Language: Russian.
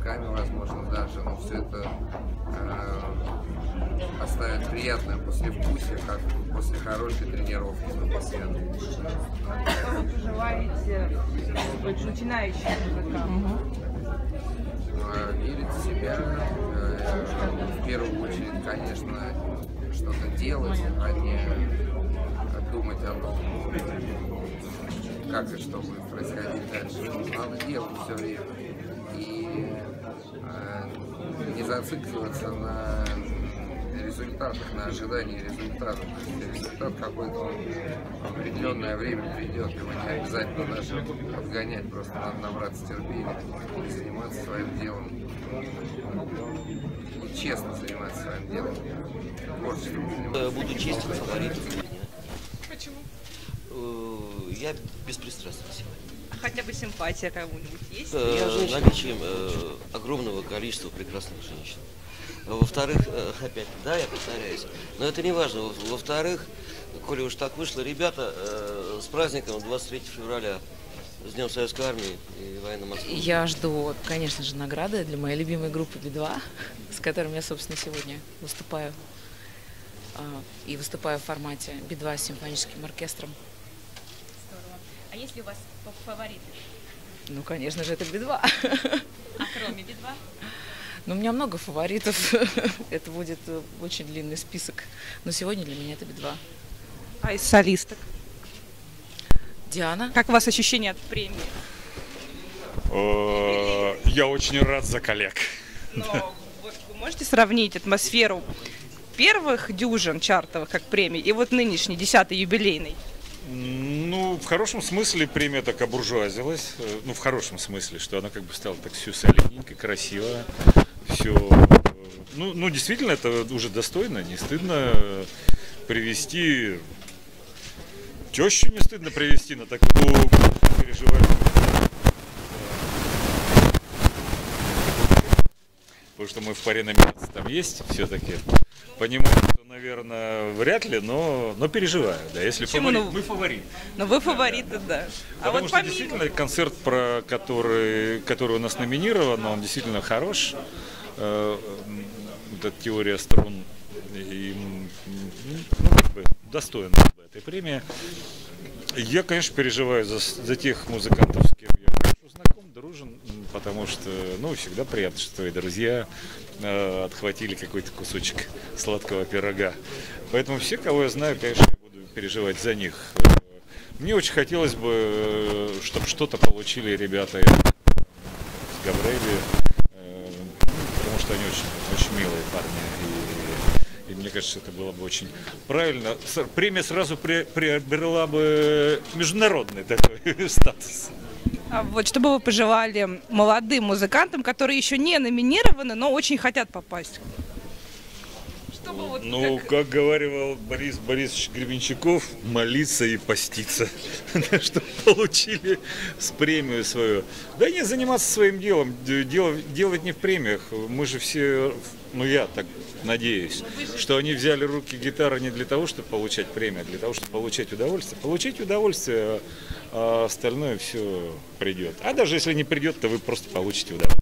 руками, возможно, даже, но все это оставит приятное послевкусие, как после хорошей тренировки напоследок. Что вы желаете начинающим музыкантам? Верить в себя, в первую очередь, конечно, что-то делать, а не думать о том, как и что будет происходить дальше. Надо делать все время и не зацикливаться на результатах, на ожидании результатов. Результат какой-то, он в определенное время придет, его не обязательно даже подгонять, просто надо набраться терпения и заниматься своим делом. И честно заниматься своим делом. Буду честен, говорить. Почему? Я беспристрастен сегодня. Хотя бы симпатия кому-нибудь есть? Наличием огромного количества прекрасных женщин. Во-вторых, опять, да, я повторяюсь, но это не важно. Во-вторых, коли уж так вышло, ребята, с праздником 23 февраля, с Днем Советской Армии и военно-морской. Я жду, конечно же, награды для моей любимой группы Би-2, с которым я, собственно, сегодня выступаю. И выступаю в формате Би-2 с симфоническим оркестром. Здорово. А есть ли у вас фавориты? Ну, конечно же, это Би-2. А кроме Би-2? Ну, у меня много фаворитов. Это будет очень длинный список. Но сегодня для меня это Би-2. А из солисток? Диана. Как у вас ощущения от премии? Я очень рад за коллег. Но вы можете сравнить атмосферу первых дюжин чартовых как премий и вот нынешний, 10-й юбилейный? Ну, в хорошем смысле премия так обуржуазилась. Ну, в хорошем смысле, что она как бы стала так все солененько, красиво. Все. Ну, действительно, это уже достойно, не стыдно привести... Тещу не стыдно привести на такую переживание. Потому что мы в паре номинаций там есть все-таки. Понимаю, что, наверное, вряд ли, но переживаю. Да, если фаворит, ну, мы фаворит. Но вы фавориты, да. Потому вот что помимо... действительно концерт, про который у нас номинирован, он действительно хорош. Вот эта теория струн и, ну, как бы достойна этой премии. Я, конечно, переживаю за тех музыкантов, с кем я хорошо знаком, дружен, потому что, ну, всегда приятно, что твои друзья отхватили какой-то кусочек сладкого пирога. Поэтому все, кого я знаю, конечно, я буду переживать за них. Мне очень хотелось бы, чтобы что-то получили ребята с Габриэли, потому что они очень милые парни. И мне кажется, это было бы очень правильно. Премия сразу приобрела бы международный такой статус. А вот что бы вы пожелали молодым музыкантам, которые еще не номинированы, но очень хотят попасть? Чтобы вот ну, как говорил Борис Борисович Гребенщиков, молиться и поститься, чтобы получили с премию свою. Да не заниматься своим делом, делать не в премиях. Мы же все... Ну, я так надеюсь, что они взяли руки гитары не для того, чтобы получать премию, а для того, чтобы получать удовольствие. Получить удовольствие, а остальное все придет. А даже если не придет, то вы просто получите удовольствие.